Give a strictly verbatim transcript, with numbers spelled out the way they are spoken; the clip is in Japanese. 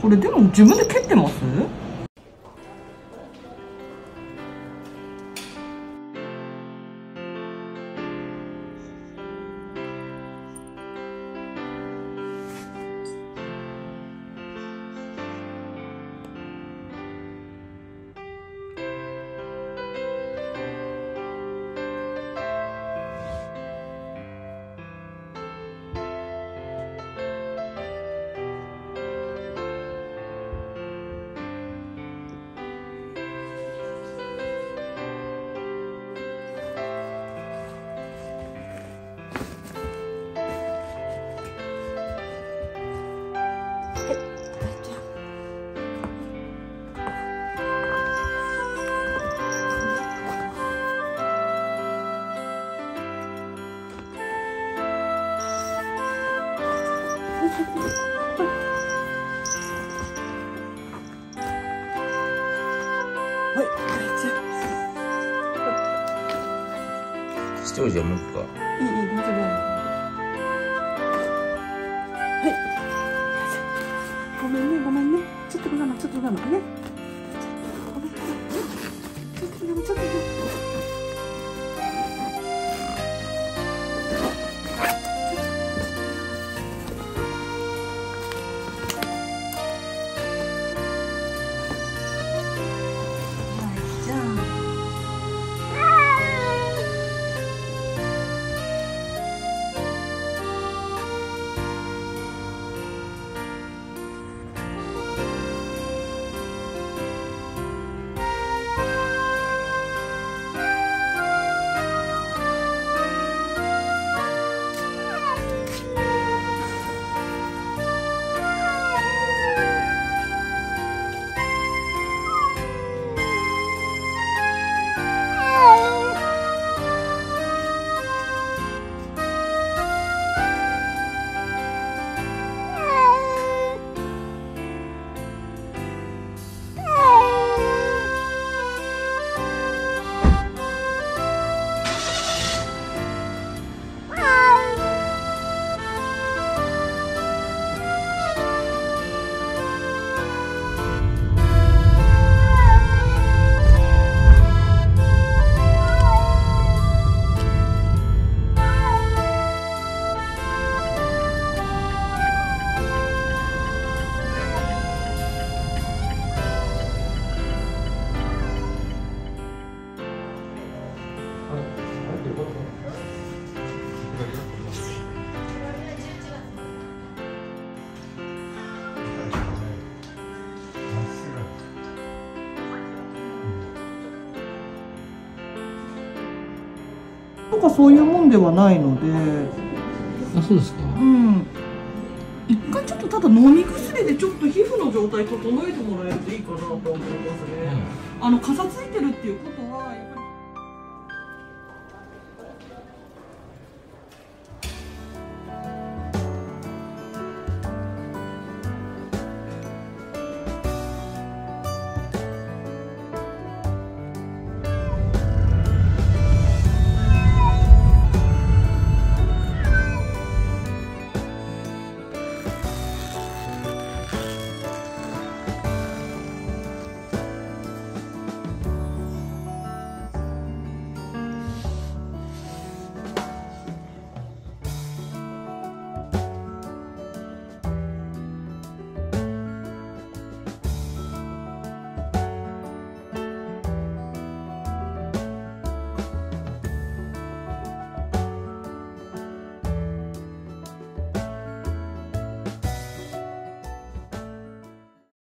これでも自分で蹴ってます？시청자 먹을까? 이, 이, 맞아, 맞아. ごめんね、ごめんね。 ちょっと我慢、 ちょっと我慢ね。 ごめん、ちょっと我慢、 ちょっと我慢。 なんかそういうもんではないので。あ、そうですか。うん、一回ちょっとただ飲み薬でちょっと皮膚の状態整えてもらえるといいかなと思いますね。うん、あのかさついてるっていうことは。